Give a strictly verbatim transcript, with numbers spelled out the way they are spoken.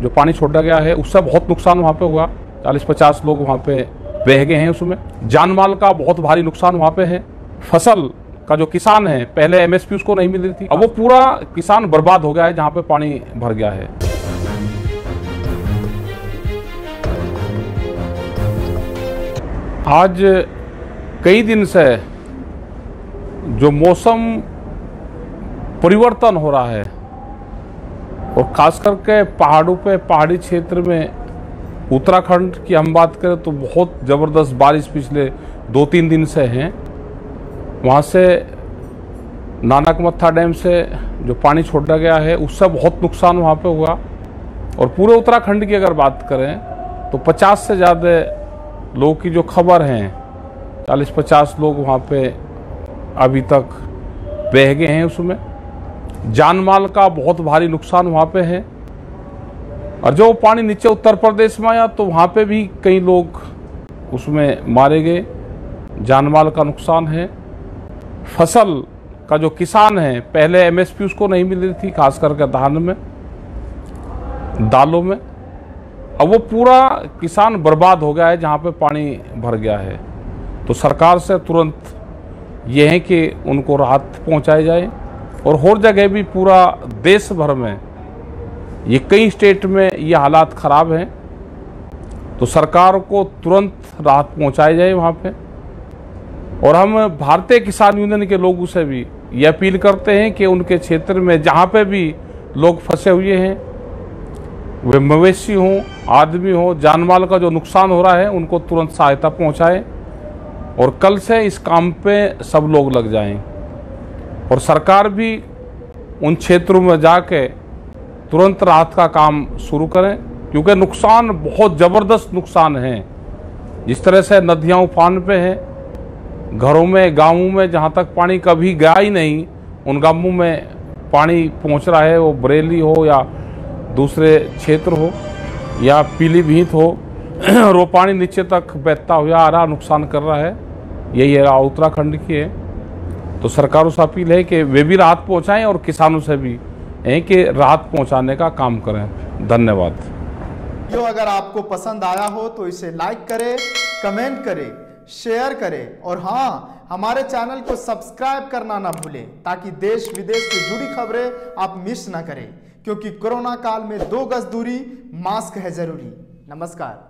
जो पानी छोड़ा गया है उससे बहुत नुकसान वहाँ पे हुआ। चालीस पचास लोग वहाँ पे बह गए हैं, उसमें जान माल का बहुत भारी नुकसान वहाँ पे है। फसल का जो किसान है, पहले एमएसपी उसको नहीं मिल रही थी, अब वो पूरा किसान बर्बाद हो गया है जहाँ पे पानी भर गया है। आज कई दिन से जो मौसम परिवर्तन हो रहा है और खास करके पहाड़ों पे, पहाड़ी क्षेत्र में, उत्तराखंड की हम बात करें तो बहुत ज़बरदस्त बारिश पिछले दो तीन दिन से हैं। वहाँ से नानकमत्ता डैम से जो पानी छोड़ा गया है उससे बहुत नुकसान वहाँ पे हुआ। और पूरे उत्तराखंड की अगर बात करें तो पचास से ज़्यादा लोगों की जो खबर हैं, चालीस पचास लोग वहाँ पे अभी तक बह गए हैं। उसमें जान माल का बहुत भारी नुकसान वहाँ पे है। और जो पानी नीचे उत्तर प्रदेश में आया तो वहाँ पे भी कई लोग उसमें मारे गए, जान माल का नुकसान है। फसल का जो किसान है, पहले एमएसपी उसको नहीं मिल रही थी, खास करके धान में, दालों में, अब वो पूरा किसान बर्बाद हो गया है जहाँ पे पानी भर गया है। तो सरकार से तुरंत ये है कि उनको राहत पहुँचाई जाए। और हर जगह भी, पूरा देश भर में, ये कई स्टेट में ये हालात ख़राब हैं, तो सरकार को तुरंत राहत पहुंचाई जाए वहाँ पे। और हम भारतीय किसान यूनियन के लोगों से भी ये अपील करते हैं कि उनके क्षेत्र में जहाँ पे भी लोग फंसे हुए हैं, वे मवेशी हों, आदमी हों, जानमाल का जो नुकसान हो रहा है उनको तुरंत सहायता पहुँचाएँ। और कल से इस काम पर सब लोग लग जाएँ। और सरकार भी उन क्षेत्रों में जाके तुरंत राहत का काम शुरू करें, क्योंकि नुकसान बहुत ज़बरदस्त नुकसान है। जिस तरह से नदियाँ उफान पे हैं, घरों में, गांवों में, जहाँ तक पानी कभी गया ही नहीं उन गांवों में पानी पहुँच रहा है। वो बरेली हो या दूसरे क्षेत्र हो या पीलीभीत हो, वो पानी नीचे तक बहता हुआ आ रहा, नुकसान कर रहा है। यही है उत्तराखंड की है। तो सरकारों से अपील है कि वे भी राहत पहुंचाएं और किसानों से भी है कि राहत पहुंचाने का काम करें। धन्यवाद। वीडियो अगर आपको पसंद आया हो तो इसे लाइक करें, कमेंट करें, शेयर करें और हाँ, हमारे चैनल को सब्सक्राइब करना ना भूलें, ताकि देश विदेश से जुड़ी खबरें आप मिस ना करें। क्योंकि कोरोना काल में दो गज दूरी, मास्क है जरूरी। नमस्कार।